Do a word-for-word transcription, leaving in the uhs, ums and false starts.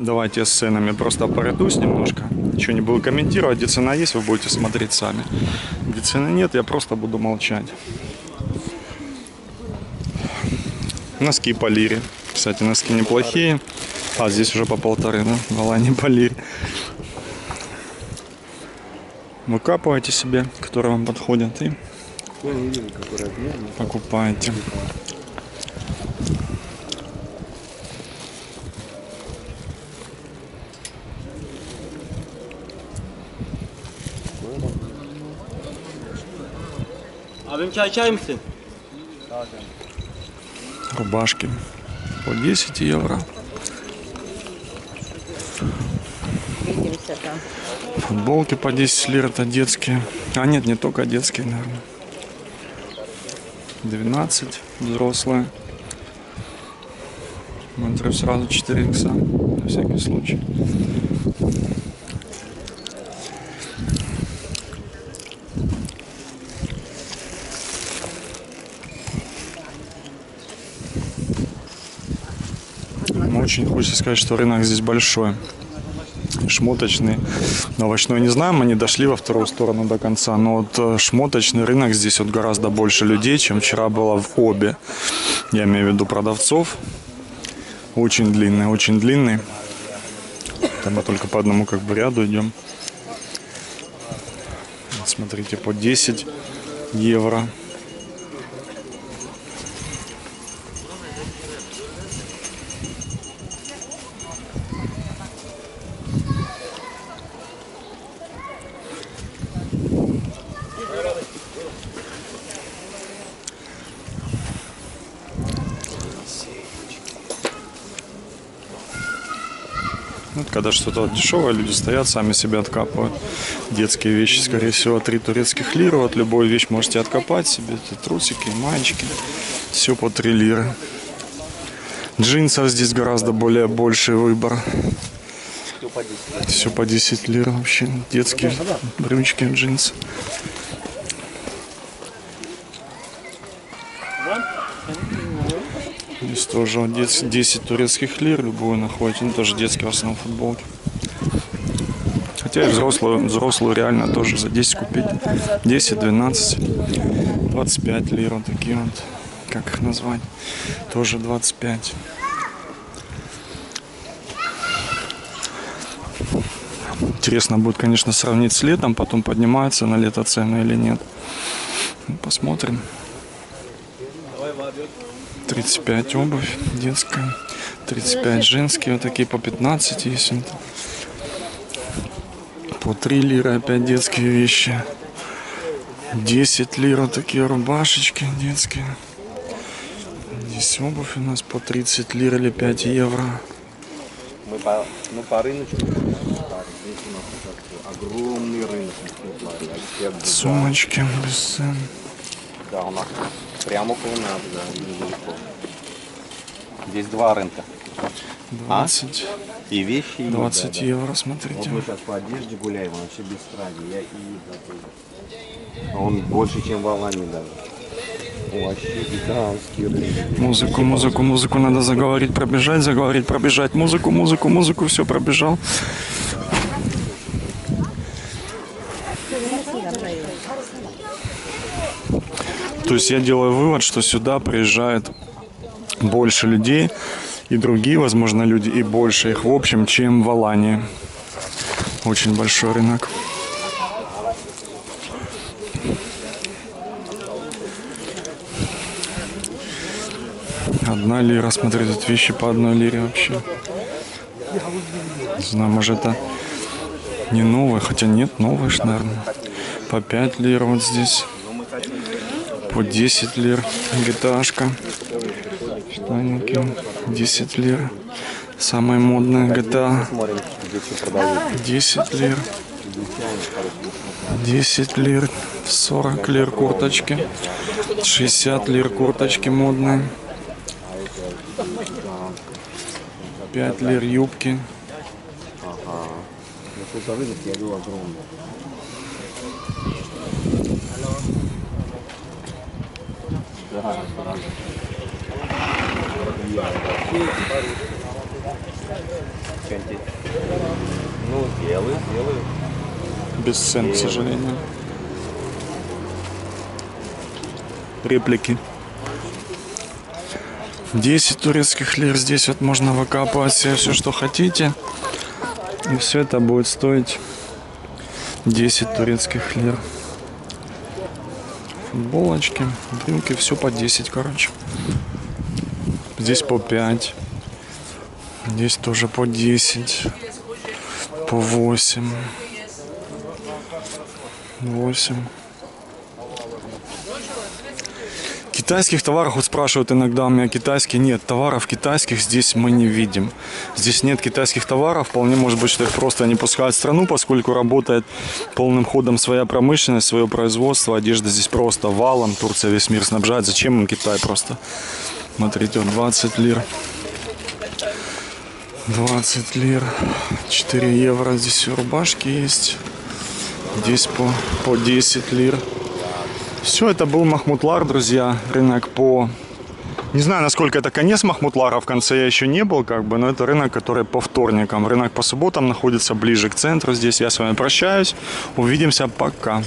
Давайте с ценами просто пройдусь немножко. Ничего не буду комментировать. Где цена есть, вы будете смотреть сами. Где цены нет, я просто буду молчать. Носки по лире. Кстати, носки неплохие. А, здесь уже по полторы, да? В Аланье по лире. Выкапываете себе, которые вам подходят, и покупаете. Abim çay çay mısın? Рубашки по десять евро. Футболки по десять лир, это детские. А нет, не только детские, наверное. двенадцать, взрослые. Смотрю, сразу четыре икса, на всякий случай. Очень хочется сказать, что рынок здесь большой, шмоточный, овощной, не знаю, мы не дошли во вторую сторону до конца, но вот шмоточный рынок здесь вот гораздо больше людей, чем вчера было в обе, я имею в виду продавцов, очень длинный, очень длинный, там мы только по одному как бы ряду идем, вот смотрите, по десять евро. Когда что-то дешевое, люди стоят, сами себя откапывают. Детские вещи, скорее всего, три турецких лиры. Вот любую вещь можете откопать себе. Эти трусики, маечки. Все по три лиры. Джинсов здесь гораздо более больший выбор. Все по десять лир вообще. Детские брючки, джинсы. Здесь тоже десять турецких лир, любую находите, ну, тоже детские в основном футболки. Хотя и взрослую, взрослую реально тоже за десять купить. десять, двенадцать, двадцать пять лир, вот такие вот, как их назвать, тоже двадцать пять. Интересно будет, конечно, сравнить с летом, потом поднимаются на лето цены или нет. Посмотрим. тридцать пять обувь детская, тридцать пять женские, вот такие по пятнадцать есть, по три лира опять детские вещи, десять лир вот такие рубашечки детские, здесь обувь у нас по тридцать лир или пять евро. Мы по, мы по рыночку, огромный рынок, сумочки без цен. Да, у нас прямо около нас, да, недалеко. Здесь два рынка. двадцать. А? И вещи, и двадцать евро, смотрите. Вот мы сейчас по одежде гуляем, он вообще без страны. Я и... Он больше, чем в Аланье даже. Вообще гигантский рынок. Музыку, музыку, музыку надо заговорить, пробежать, заговорить, пробежать. Музыку, музыку, музыку, все, пробежал. То есть я делаю вывод, что сюда приезжает больше людей и другие, возможно, люди, и больше их в общем, чем в Аланье. Очень большой рынок. Одна лира, смотри, тут вещи по одной лире вообще. Не знаю, может это не новые, хотя нет, новые ж, наверное. По пять лир вот здесь. По десять лир гиташка, штаники, десять лир, самая модная ГТА, десять лир, десять лир, сорок лир курточки, шестьдесят лир курточки модные, пять лир юбки. Да, да, да. Чантить. Ну, делаю, делаю. Без сцен, к сожалению. Реплики. десять турецких лир. Здесь вот можно выкапывать все, все, что хотите. И все это будет стоить десять турецких лир. Футболочки, брюки, все по десять, короче. Здесь по пять. Здесь тоже по десять. По восемь. восемь. Китайских товаров, вот спрашивают иногда у меня, китайские, нет, товаров китайских здесь мы не видим. Здесь нет китайских товаров, вполне может быть, что их просто не пускают в страну, поскольку работает полным ходом своя промышленность, свое производство, одежда здесь просто валом, Турция весь мир снабжает, зачем им Китай просто? Смотрите, вот двадцать лир, двадцать лир, четыре евро, здесь рубашки есть, здесь по, по десять лир. Все, это был Махмутлар, друзья, рынок по... Не знаю, насколько это конец Махмутлара, в конце я еще не был, как бы, но это рынок, который по вторникам. Рынок по субботам находится ближе к центру. Здесь я с вами прощаюсь. Увидимся, пока.